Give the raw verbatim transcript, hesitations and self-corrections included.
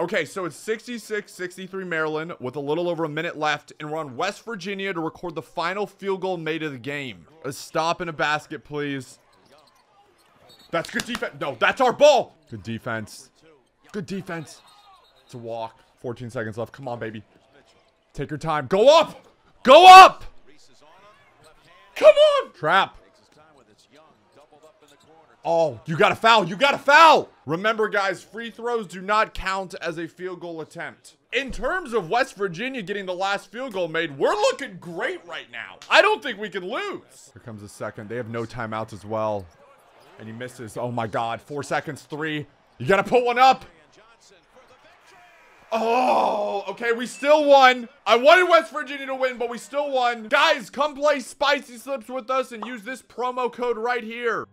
Okay, so it's sixty-six sixty-three Maryland with a little over a minute left, and we're on West Virginia to record the final field goal made of the game. A stop and a basket, please. That's good defense. No, that's our ball. Good defense. Good defense. It's a walk. fourteen seconds left. Come on, baby. Take your time. Go up. Go up. Come on. Trap. Oh, you got a foul. You got a foul. Remember, guys, free throws do not count as a field goal attempt. In terms of West Virginia getting the last field goal made, we're looking great right now. I don't think we can lose. Here comes the second. They have no timeouts as well. And he misses. Oh, my God. Four seconds. Three. You got to put one up. Oh, okay. We still won. I wanted West Virginia to win, but we still won. Guys, come play Spicy Slips with us and use this promo code right here.